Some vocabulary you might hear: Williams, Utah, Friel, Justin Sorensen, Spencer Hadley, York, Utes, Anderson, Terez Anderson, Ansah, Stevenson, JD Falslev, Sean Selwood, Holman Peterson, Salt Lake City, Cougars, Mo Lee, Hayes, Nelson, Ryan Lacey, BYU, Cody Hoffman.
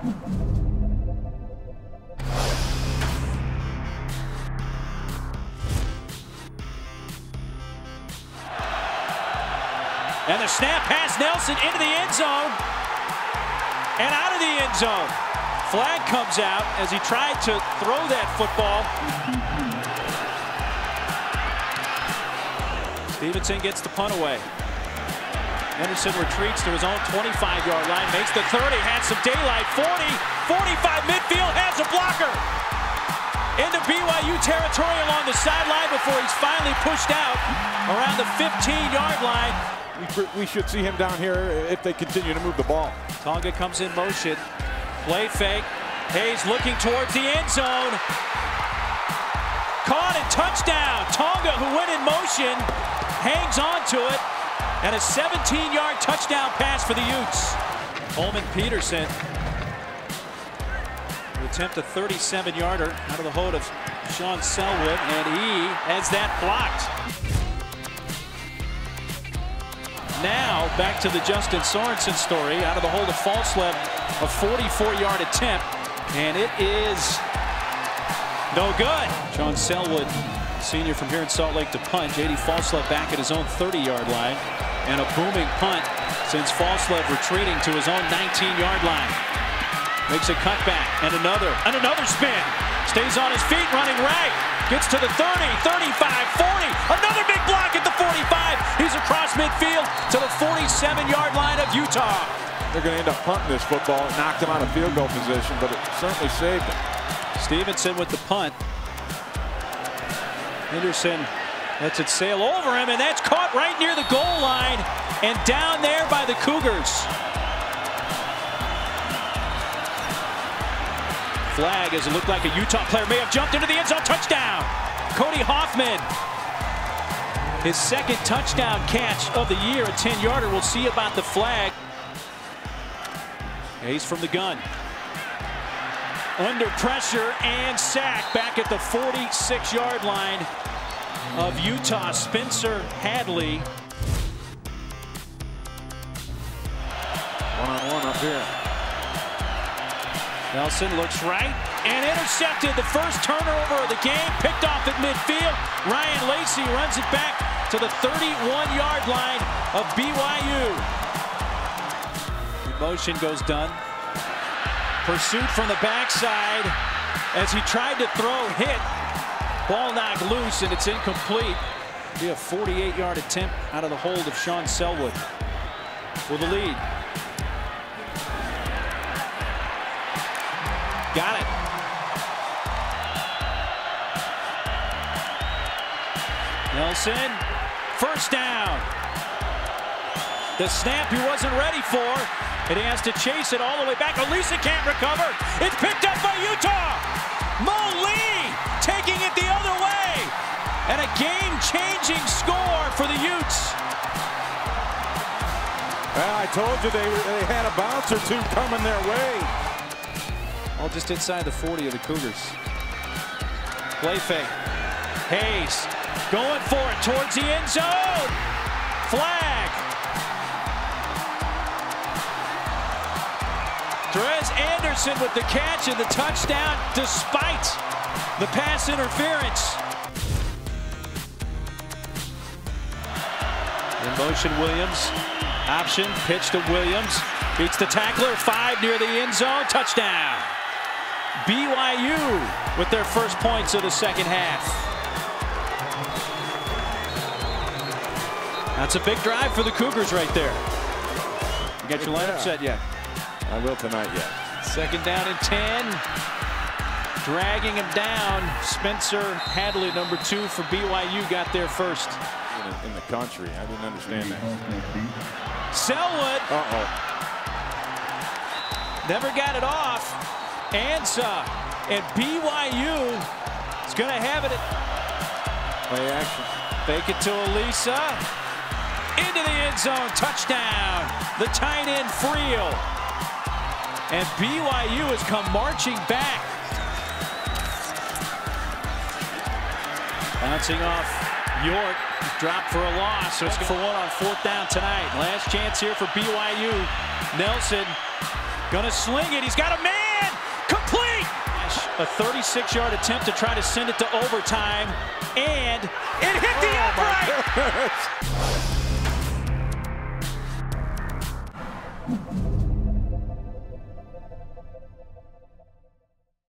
And the snap pass, Nelson into the end zone and out of the end zone. Flag comes out as he tried to throw that football. Stevenson gets the punt away. Anderson retreats to his own 25-yard line, makes the 30, had some daylight, 40, 45, midfield, has a blocker. Into BYU territory along the sideline before he's finally pushed out around the 15-yard line. We should see him down here if they continue to move the ball. Tonga comes in motion. Play fake. Hayes looking towards the end zone. Caught and touchdown. Tonga, who went in motion, hangs on to it. And a 17-yard touchdown pass for the Utes. Holman Peterson will attempt a 37-yarder out of the hold of Sean Selwood, and he has that blocked. Now, back to the Justin Sorensen story. Out of the hold of Falslev, a 44-yard attempt, and it is no good. Sean Selwood, senior from here in Salt Lake, to punt. JD Falslev back at his own 30-yard line, and a booming punt sends Falslev retreating to his own 19-yard line. Makes a cutback, and another spin. Stays on his feet, running right. Gets to the 30, 35, 40. Another big block at the 45. He's across midfield to the 47-yard line of Utah. They're going to end up punting this football. It knocked him out of field goal position, but it certainly saved him. Stevenson with the punt. Anderson lets it sail over him, and that's caught right near the goal line and down there by the Cougars. Flag, as it looked like a Utah player may have jumped into the end zone. Touchdown! Cody Hoffman. His second touchdown catch of the year, a 10-yarder. We'll see about the flag. Hayes from the gun. Under pressure and sack back at the 46-yard line of Utah. Spencer Hadley. One-on-one up here. Nelson looks right and intercepted. The first turnover of the game, picked off at midfield. Ryan Lacey runs it back to the 31-yard line of BYU. The motion goes Dunn. Pursuit from the backside as he tried to throw, hit. Ball knocked loose and it's incomplete. It'll be a 48-yard attempt out of the hold of Sean Selwood with the lead. Got it. Nelson, first down. The snap he wasn't ready for, and he has to chase it all the way back. Elisa can't recover. It's picked up by Utah. Mo Lee taking it the other way. And a game-changing score for the Utes. Well, I told you they had a bounce or two coming their way. All just inside the 40 of the Cougars. Play fake. Hayes going for it towards the end zone. Flag. Terez Anderson with the catch and the touchdown despite the pass interference. In motion, Williams. Option, pitch to Williams. Beats the tackler, 5 near the end zone, touchdown. BYU with their first points of the second half. That's a big drive for the Cougars right there. You got your lineup set yet? I will tonight, yeah. Second down and 10. Dragging him down. Spencer Hadley, number 2 for BYU, got there first. In the country, I didn't understand that. Selwood. Never got it off. Ansah, and BYU is going to have it. Play action. Fake it to Elisa. Into the end zone. Touchdown. The tight end, Friel. And BYU has come marching back. Bouncing off York. Dropped for a loss. So it's for 1 on 4th down tonight. Last chance here for BYU. Nelson. Gonna sling it. He's got a man. Complete. A 36-yard attempt to try to send it to overtime, and it hit the upright.